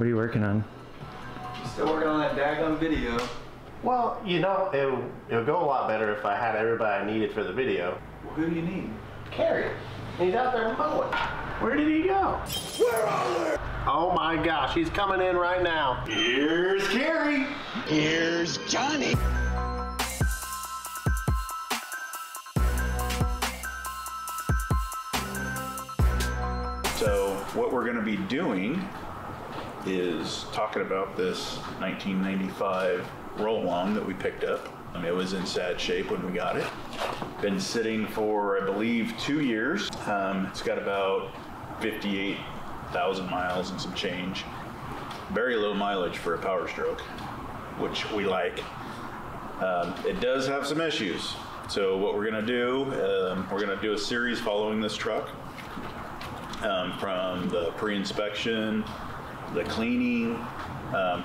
What are you working on? Still working on that daggone video. Well, you know, it'll go a lot better if I had everybody I needed for the video. Well, who do you need? Carrie. He's out there mowing. Where did he go? Where are you? Oh my gosh, he's coming in right now. Here's Carrie. Here's Johnny. So what we're gonna be doing is talking about this 1995 Roll-A-Long that we picked up. It was in sad shape when we got it. Been sitting for, I believe, 2 years. It's got about 58,000 miles and some change. Very low mileage for a Powerstroke, which we like. It does have some issues. So what we're gonna do, we're gonna do a series following this truck from the pre-inspection, the cleaning,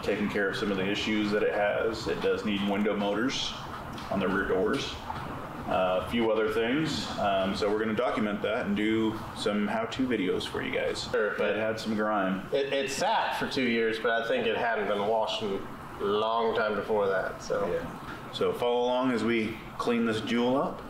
taking care of some of the issues that it has. It does need window motors on the rear doors, a few other things. So we're gonna document that and do some how-to videos for you guys. Sure, but it had some grime. It sat for 2 years, but I think it hadn't been washed in a long time before that, so. Yeah. So follow along as we clean this jewel up.